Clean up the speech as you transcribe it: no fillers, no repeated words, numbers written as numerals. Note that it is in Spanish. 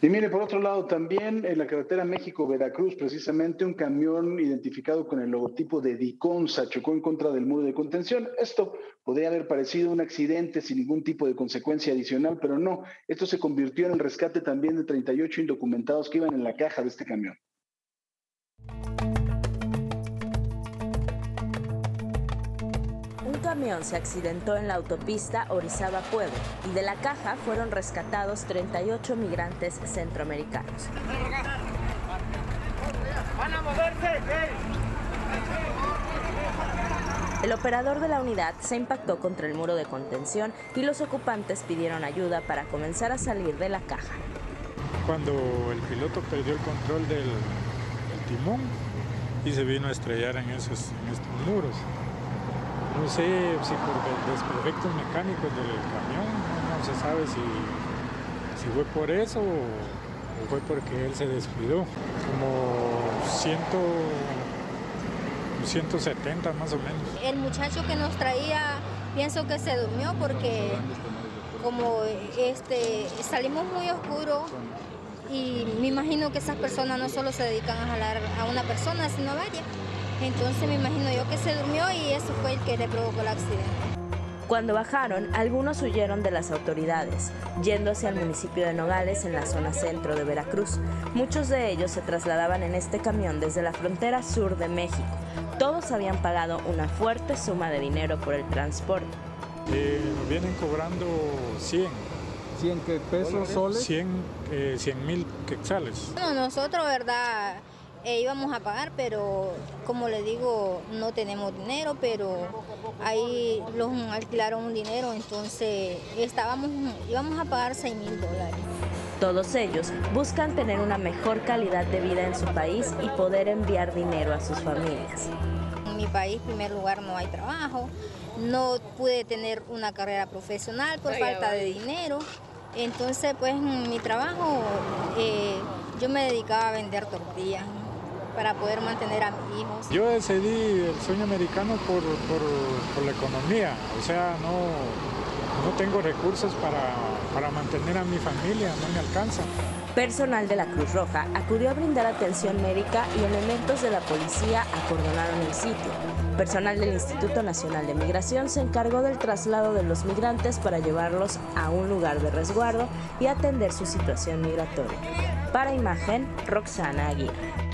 Y mire, por otro lado, también en la carretera México-Veracruz, precisamente un camión identificado con el logotipo de Diconsa chocó en contra del muro de contención. Esto podría haber parecido un accidente sin ningún tipo de consecuencia adicional, pero no. Esto se convirtió en el rescate también de 38 indocumentados que iban en la caja de este camión. Un camión se accidentó en la autopista Orizaba-Puebla y de la caja fueron rescatados 38 migrantes centroamericanos. ¡Van a moverse! El operador de la unidad se impactó contra el muro de contención y los ocupantes pidieron ayuda para comenzar a salir de la caja. Cuando el piloto perdió el control del timón y se vino a estrellar en estos muros. No sé si por desperfectos mecánicos del camión, no se sabe si fue por eso o fue porque él se descuidó. Como 170 más o menos. El muchacho que nos traía, pienso que se durmió porque como salimos muy oscuro y me imagino que esas personas no solo se dedican a jalar a una persona, sino a varias. Entonces me imagino yo que se durmió y eso fue el que le provocó el accidente. Cuando bajaron, algunos huyeron de las autoridades, yéndose al municipio de Nogales, en la zona centro de Veracruz. Muchos de ellos se trasladaban en este camión desde la frontera sur de México. Todos habían pagado una fuerte suma de dinero por el transporte. Nos vienen cobrando 100. ¿100 qué pesos, soles? 100,000 quetzales. Bueno, nosotros, verdad, íbamos a pagar, pero como le digo, no tenemos dinero, pero ahí los alquilaron un dinero, entonces íbamos a pagar $6,000. Todos ellos buscan tener una mejor calidad de vida en su país y poder enviar dinero a sus familias. En mi país, en primer lugar, no hay trabajo, no pude tener una carrera profesional por falta de dinero. Entonces, pues, en mi trabajo, yo me dedicaba a vender tortillas para poder mantener a mis hijos. Yo decidí el sueño americano por la economía, o sea, no tengo recursos para mantener a mi familia, no me alcanza. Personal de la Cruz Roja acudió a brindar atención médica y elementos de la policía acordonaron el sitio. Personal del Instituto Nacional de Migración se encargó del traslado de los migrantes para llevarlos a un lugar de resguardo y atender su situación migratoria. Para Imagen, Roxana Aguirre.